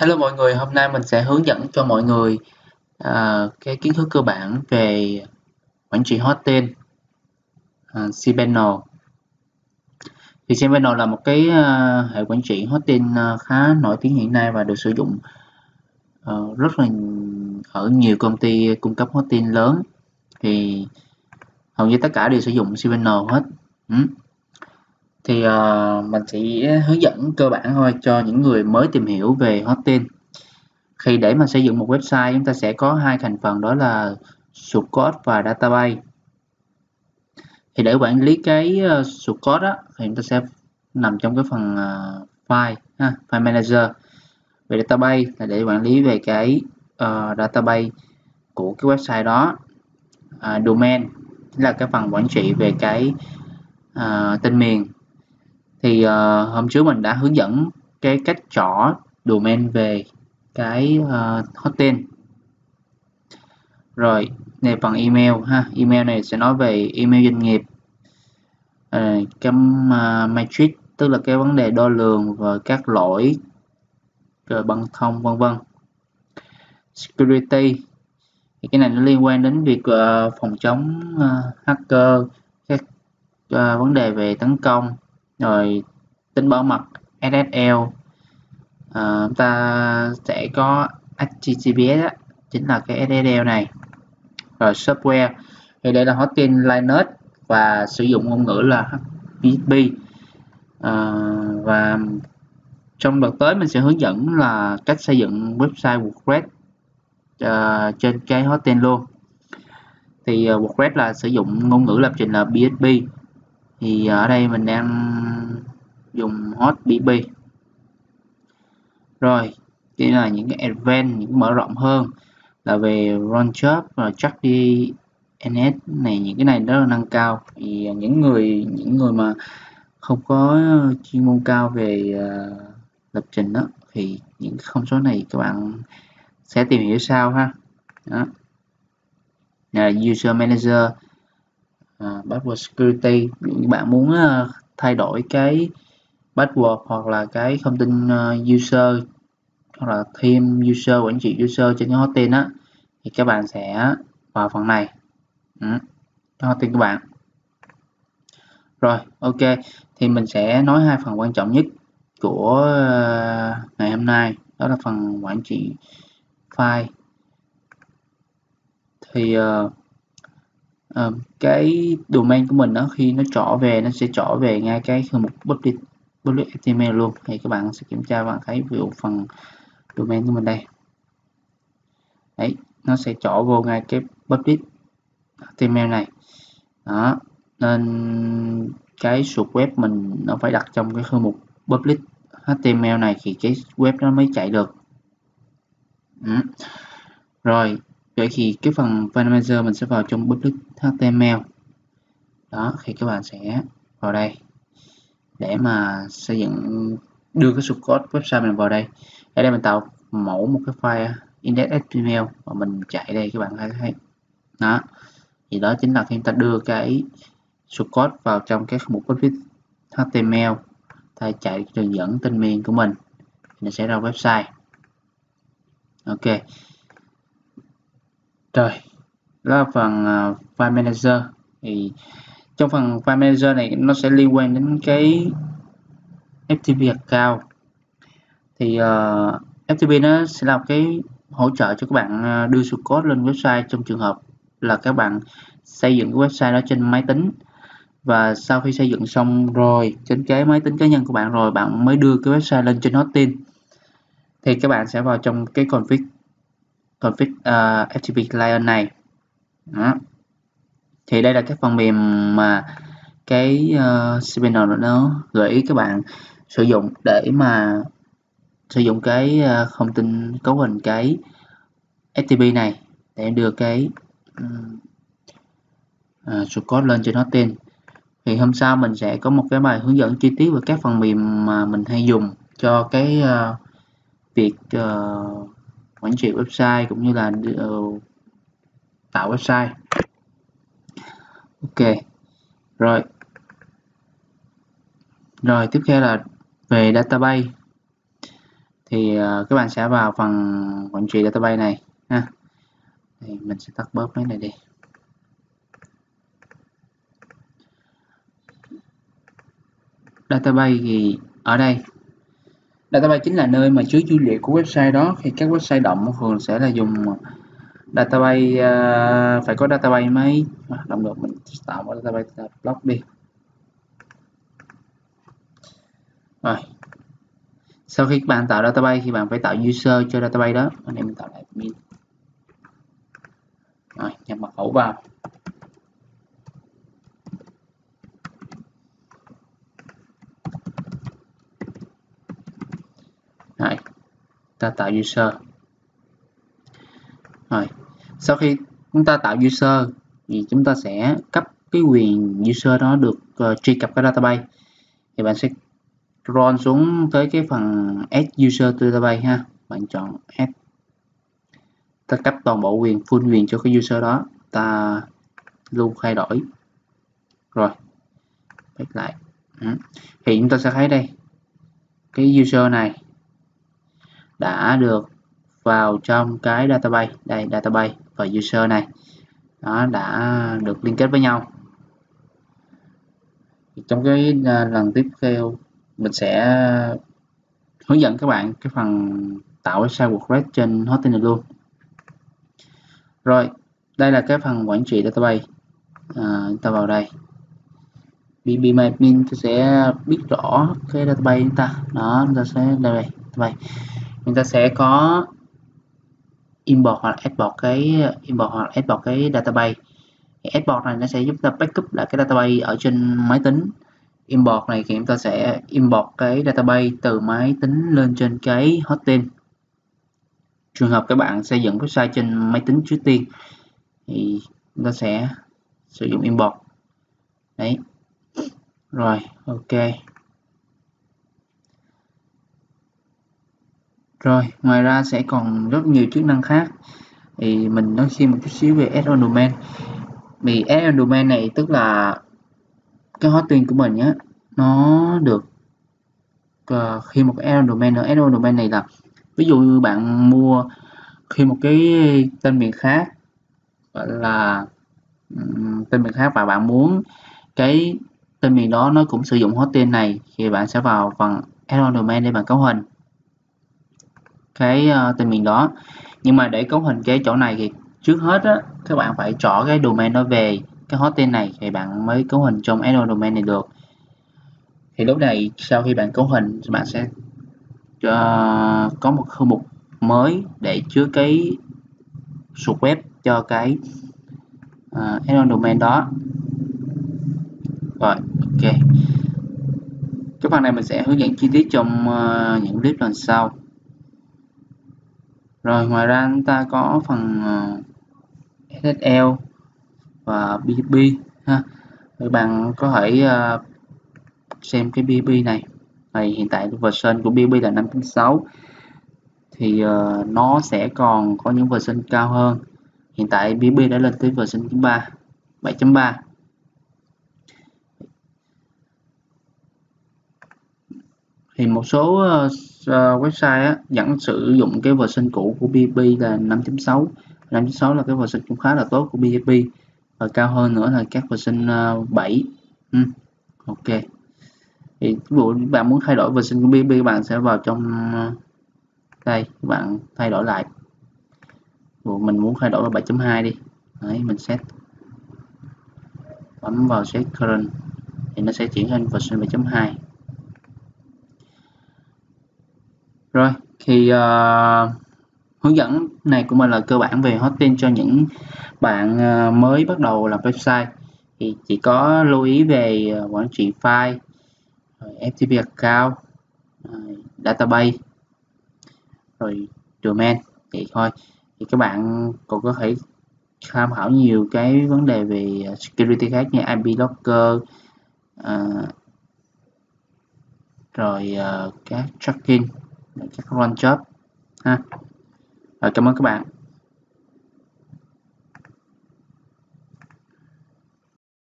Hello mọi người, hôm nay mình sẽ hướng dẫn cho mọi người cái kiến thức cơ bản về quản trị hosting cPanel. Thì cPanel là một cái hệ quản trị hosting khá nổi tiếng hiện nay và được sử dụng rất là ở nhiều công ty cung cấp hosting lớn. Thì hầu như tất cả đều sử dụng cPanel hết. Thì mình sẽ hướng dẫn cơ bản thôi cho những người mới tìm hiểu về hosting. Khi để mà xây dựng một website, chúng ta sẽ có hai thành phần, đó là source code và database. Thì để quản lý cái source code đó, thì chúng ta sẽ nằm trong cái phần file, File Manager. Về database là để quản lý về cái database của cái website đó. Domain là cái phần quản trị về cái tên miền. Thì hôm trước mình đã hướng dẫn cái cách chọn domain về cái hosting. Rồi, này phần email email này sẽ nói về email doanh nghiệp. Cái matrix tức là cái vấn đề đo lường và các lỗi rồi băng thông vân vân. Security thì cái này nó liên quan đến việc phòng chống hacker, các vấn đề về tấn công, rồi tính bảo mật SSL. Chúng ta sẽ có HTTPS đó, chính là cái SSL này. Rồi software thì đây là hosting Linux và sử dụng ngôn ngữ là PHP. Và trong đợt tới mình sẽ hướng dẫn là cách xây dựng website WordPress trên cái hosting luôn. Thì WordPress là sử dụng ngôn ngữ lập trình là PHP. Thì ở đây mình đang dùng hot BB. Rồi, đây là những cái event, những mở rộng hơn là về launcher và chắc đi NS này, những cái này rất là nâng cao. Thì những người mà không có chuyên môn cao về lập trình đó, thì những thông số này các bạn sẽ tìm hiểu sau đó. Là user manager, password security. Những bạn muốn thay đổi cái password hoặc là cái thông tin user hoặc là thêm user, quản trị user trên cái hosting á, thì các bạn sẽ vào phần này cho hosting các bạn. Rồi, ok, thì mình sẽ nói hai phần quan trọng nhất của ngày hôm nay, đó là phần quản trị file. Thì cái domain của mình đó, khi nó trỏ về nó sẽ trỏ về ngay cái thư mục public_html luôn. Thì các bạn sẽ kiểm tra, bạn thấy ví dụ phần domain của mình đây. Đấy, nó sẽ trỏ vô ngay cái public_html này. Đó, nên cái source web mình nó phải đặt trong cái thư mục public_html này thì cái web nó mới chạy được. Rồi, vậy thì cái phần File Manager mình sẽ vào trong public_html. Đó, thì các bạn sẽ vào đây để mà xây dựng, đưa cái source code website mình vào đây. Ở đây mình tạo mẫu một cái file index.html và mình chạy đây, các bạn thấy. Đó, thì đó chính là khi ta đưa cái source code vào trong cái mục public.html, ta chạy đường dẫn tên miền của mình, nó sẽ ra website. Ok. Rồi, đó là phần File Manager. Thì trong phần File Manager này nó sẽ liên quan đến cái FTP account. Thì FTP nó sẽ là cái hỗ trợ cho các bạn đưa source code lên website trong trường hợp là các bạn xây dựng cái website đó trên máy tính. Và sau khi xây dựng xong rồi trên cái máy tính cá nhân của bạn rồi, bạn mới đưa cái website lên trên hosting. Thì các bạn sẽ vào trong cái config FTP client này. Đó. Thì đây là cái phần mềm mà cái cPanel nó gợi ý các bạn sử dụng để mà sử dụng cái thông tin cấu hình cái FTP này để đưa cái source code lên trên hosting. Thì hôm sau mình sẽ có một cái bài hướng dẫn chi tiết về các phần mềm mà mình hay dùng cho cái việc quản trị website cũng như là tạo website. Ok. Rồi tiếp theo là về database. thì các bạn sẽ vào phần quản trị database này ha. Thì mình sẽ tắt bớt cái này đi. Database thì ở đây database chính là nơi mà chứa dữ liệu của website đó. Thì các website động thường sẽ là dùng database, phải có database mới hoạt động được. Mình tạo một database block đi. Rồi sau khi các bạn tạo database thì bạn phải tạo user cho database đó. Anh em tạo lại admin, rồi nhập mật khẩu vào. Rồi, ta tạo user. Rồi, sau khi chúng ta tạo user thì chúng ta sẽ cấp cái quyền user đó được truy cập cái database. Thì bạn sẽ scroll xuống tới cái phần Add User to Database ha. Bạn chọn Add. Ta cấp toàn bộ quyền, full quyền cho cái user đó. Ta luôn thay đổi. Rồi, back lại. Thì chúng ta sẽ thấy đây, cái user này đã được vào trong cái database. Đây, database và user này nó đã được liên kết với nhau. Trong cái lần tiếp theo mình sẽ hướng dẫn các bạn cái phần tạo website WordPress trên hosting luôn. Rồi, đây là cái phần quản trị database. Chúng ta vào đây. BB admin sẽ biết rõ cái database chúng ta. Đó, chúng ta sẽ đây đây. Chúng ta sẽ có import hoặc export cái database. Export này nó sẽ giúp ta backup lại cái database ở trên máy tính. Import này thì chúng ta sẽ import cái database từ máy tính lên trên cái hosting. Trường hợp các bạn xây dựng website trên máy tính trước tiên thì chúng ta sẽ sử dụng import. Đấy. Rồi, ok. Rồi, ngoài ra sẽ còn rất nhiều chức năng khác. Thì mình nói thêm một chút xíu về Add on Domain. Vì Add on Domain này tức là cái hosting của mình á, nó được khi một cái domain nữa. Add on Domain này là ví dụ như bạn mua khi một cái tên miền khác, gọi là tên miền khác, và bạn muốn cái tên miền đó nó cũng sử dụng hosting này, thì bạn sẽ vào phần Add on Domain để bạn cấu hình cái tên miền đó. Nhưng mà để cấu hình cái chỗ này thì trước hết á, các bạn phải chọn cái domain nó về cái hosting này thì bạn mới cấu hình trong Add on Domain này được. Thì lúc này sau khi bạn cấu hình, bạn sẽ có một khu mục mới để chứa cái source web cho cái Add on Domain đó. Rồi, ok. Cái phần này mình sẽ hướng dẫn chi tiết trong những clip lần sau. Rồi, ngoài ra chúng ta có phần SSL và PHP ha. Các bạn có thể xem cái PHP này. Này hiện tại version của PHP là 5.6. Thì nó sẽ còn có những version cao hơn. Hiện tại PHP đã lên tới version 7.3. Thì một số website á, vẫn sử dụng cái version cũ của PHP là 5.6. 5.6 là cái version cũng khá là tốt của PHP. Và cao hơn nữa là các version 7. Ok. Thì ví dụ bạn muốn thay đổi version của PHP, bạn sẽ vào trong đây, bạn thay đổi lại. Mình muốn thay đổi vào 7.2 đi. Đấy, mình set. Bấm vào set current thì nó sẽ chuyển thành version 7.2. Rồi, thì hướng dẫn này của mình là cơ bản về hosting cho những bạn mới bắt đầu làm website. Thì chỉ có lưu ý về quản trị file, FTP account, database, rồi domain vậy thôi. Thì các bạn còn có thể tham khảo nhiều cái vấn đề về security khác như IP blocker, rồi các tracking, các run job ha. Rồi, cảm ơn các bạn.